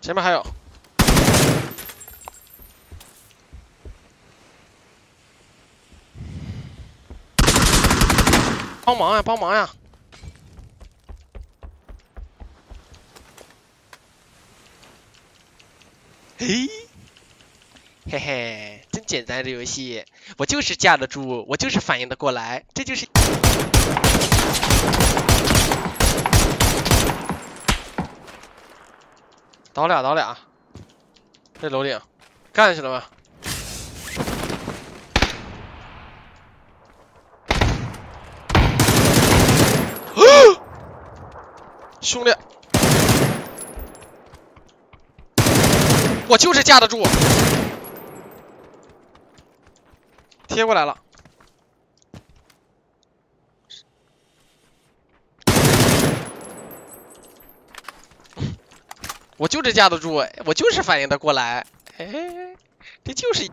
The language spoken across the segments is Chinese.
前面还有。 帮忙呀！帮忙呀！嘿，嘿嘿，真简单这游戏，我就是架得住，我就是反应得过来，这就是。倒俩，倒俩，这楼顶干下去了吗？ 兄弟，我就是架得住，贴过来了，我就是架得住，我就是反应得过来，哎，这就是。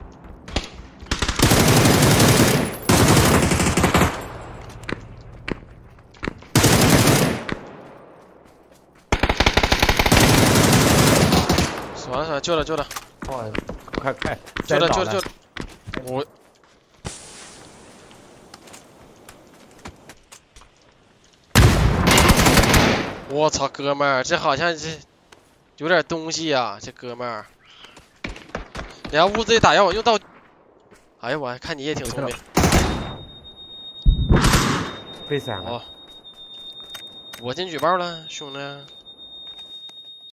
完了，算了，救了，救了！哇，快，救了，救了！我我操，哥们儿，这好像这有点东西啊，这哥们儿，你要屋子里打药，我用到。哎呀，我看你也挺聪明。被闪了。我进举报了，兄弟。